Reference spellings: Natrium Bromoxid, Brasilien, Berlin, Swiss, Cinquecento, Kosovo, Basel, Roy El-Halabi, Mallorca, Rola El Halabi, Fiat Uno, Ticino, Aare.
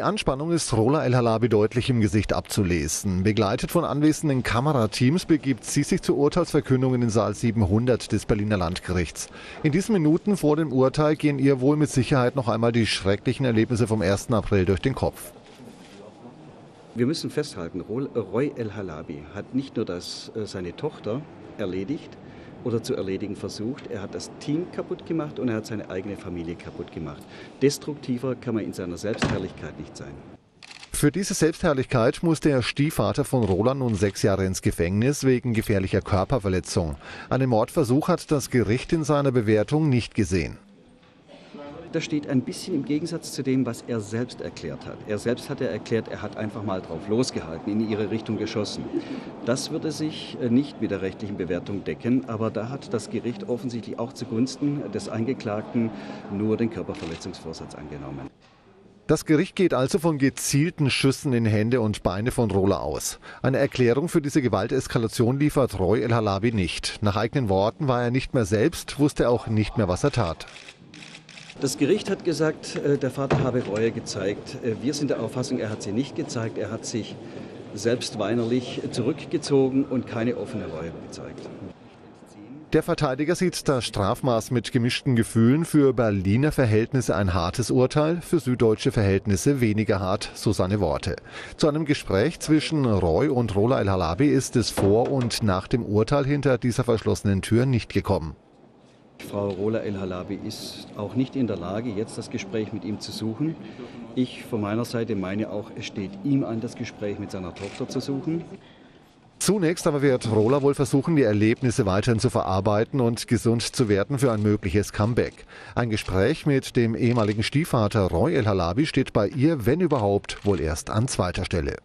Die Anspannung ist Rola El-Halabi deutlich im Gesicht abzulesen. Begleitet von anwesenden Kamerateams begibt sie sich zur Urteilsverkündung in den Saal 700 des Berliner Landgerichts. In diesen Minuten vor dem Urteil gehen ihr wohl mit Sicherheit noch einmal die schrecklichen Erlebnisse vom 1. April durch den Kopf. Wir müssen festhalten, Roy El-Halabi hat nicht nur seine Tochter erledigt oder zu erledigen versucht, er hat das Team kaputt gemacht und er hat seine eigene Familie kaputt gemacht. Destruktiver kann man in seiner Selbstherrlichkeit nicht sein. Für diese Selbstherrlichkeit muss der Stiefvater von Rola nun 6 Jahre ins Gefängnis wegen gefährlicher Körperverletzung. Einen Mordversuch hat das Gericht in seiner Bewertung nicht gesehen. Das steht ein bisschen im Gegensatz zu dem, was er selbst erklärt hat. Er selbst hat erklärt, er hat einfach mal drauf losgehalten, in ihre Richtung geschossen. Das würde sich nicht mit der rechtlichen Bewertung decken, aber da hat das Gericht offensichtlich auch zugunsten des Angeklagten nur den Körperverletzungsvorsatz angenommen. Das Gericht geht also von gezielten Schüssen in Hände und Beine von Rola aus. Eine Erklärung für diese Gewalteskalation liefert Roy El-Halabi nicht. Nach eigenen Worten war er nicht mehr selbst, wusste auch nicht mehr, was er tat. Das Gericht hat gesagt, der Vater habe Reue gezeigt. Wir sind der Auffassung, er hat sie nicht gezeigt. Er hat sich selbst weinerlich zurückgezogen und keine offene Reue gezeigt. Der Verteidiger sieht das Strafmaß mit gemischten Gefühlen. Für Berliner Verhältnisse ein hartes Urteil, für süddeutsche Verhältnisse weniger hart, so seine Worte. Zu einem Gespräch zwischen Roy und Rola El-Halabi ist es vor und nach dem Urteil hinter dieser verschlossenen Tür nicht gekommen. Frau Rola El-Halabi ist auch nicht in der Lage, jetzt das Gespräch mit ihm zu suchen. Ich von meiner Seite meine auch, es steht ihm an, das Gespräch mit seiner Tochter zu suchen. Zunächst aber wird Rola wohl versuchen, die Erlebnisse weiterhin zu verarbeiten und gesund zu werden für ein mögliches Comeback. Ein Gespräch mit dem ehemaligen Stiefvater Roy El-Halabi steht bei ihr, wenn überhaupt, wohl erst an zweiter Stelle.